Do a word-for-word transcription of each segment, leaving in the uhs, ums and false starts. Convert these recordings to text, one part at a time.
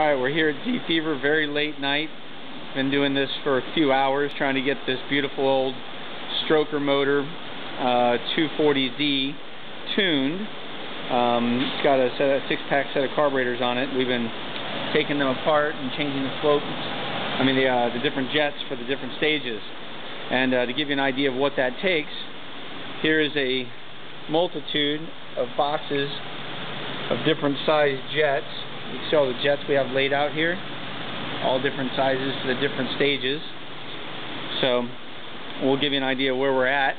Alright, we're here at Z Fever, very late night. Been doing this for a few hours, trying to get this beautiful old stroker motor, uh, two forty Z, tuned. Um, it's got a, a six-pack set of carburetors on it. We've been taking them apart and changing the floats, I mean the, uh, the different jets for the different stages. And uh, to give you an idea of what that takes, here is a multitude of boxes of different size jets. You can see all the jets we have laid out here, all different sizes for the different stages. So we'll give you an idea where we're at.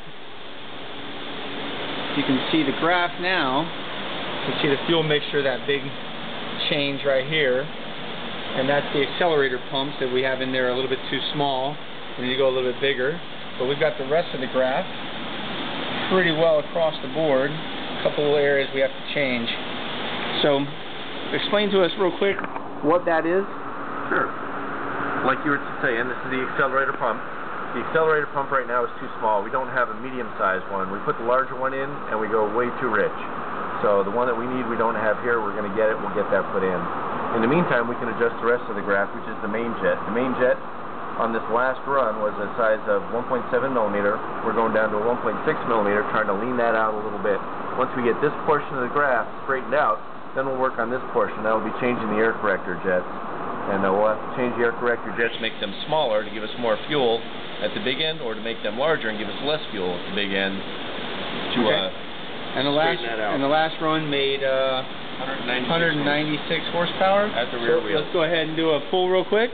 You can see the graph now. You can see the fuel mixture, that big change right here, and that's the accelerator pumps that we have in there, a little bit too small. We need to go a little bit bigger, but we've got the rest of the graph pretty well across the board. A couple of areas we have to change. So explain to us real quick what that is. Sure. Like you were saying, this is the accelerator pump. The accelerator pump right now is too small. We don't have a medium-sized one. We put the larger one in and we go way too rich. So the one that we need, we don't have here. We're going to get it. We'll get that put in. In the meantime, we can adjust the rest of the graph, which is the main jet. The main jet on this last run was a size of one point seven millimeter. We're going down to a one point six millimeter, trying to lean that out a little bit. Once we get this portion of the graph straightened out, then we'll work on this portion. That'll be changing the air corrector jets. And uh, we'll have to change the air corrector jets, make them smaller to give us more fuel at the big end, or to make them larger and give us less fuel at the big end to okay. uh, and the last that out. And the last run made uh, one ninety-six horsepower. At the rear so wheel. Let's go ahead and do a pull real quick.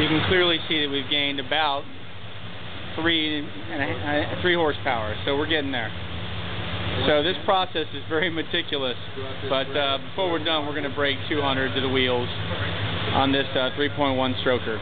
You can clearly see that we've gained about three and a, uh, three horsepower, so we're getting there. So this process is very meticulous, but uh, before we're done, we're going to break two hundred to the wheels on this uh, three point one stroker.